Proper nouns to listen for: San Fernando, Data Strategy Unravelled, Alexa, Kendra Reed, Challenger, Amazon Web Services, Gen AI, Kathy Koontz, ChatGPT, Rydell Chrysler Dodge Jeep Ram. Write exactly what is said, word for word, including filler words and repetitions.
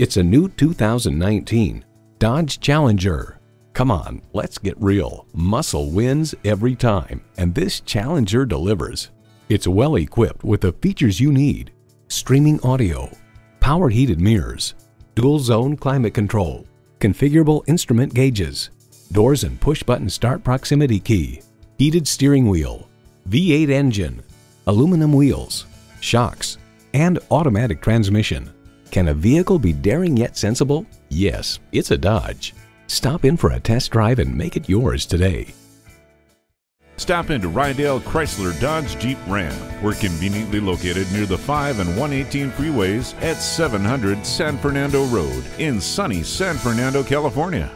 It's a new two thousand nineteen Dodge Challenger. Come on, let's get real. Muscle wins every time, and this Challenger delivers. It's well equipped with the features you need: streaming audio, power heated mirrors, dual zone climate control, configurable instrument gauges, doors and push button start proximity key, heated steering wheel, V eight engine, aluminum wheels, shocks, and automatic transmission. Can a vehicle be daring yet sensible? Yes, it's a Dodge. Stop in for a test drive and make it yours today. Stop into Rydell Chrysler Dodge Jeep Ram. We're conveniently located near the five and one eighteen freeways at seven hundred San Fernando Road in sunny San Fernando, California.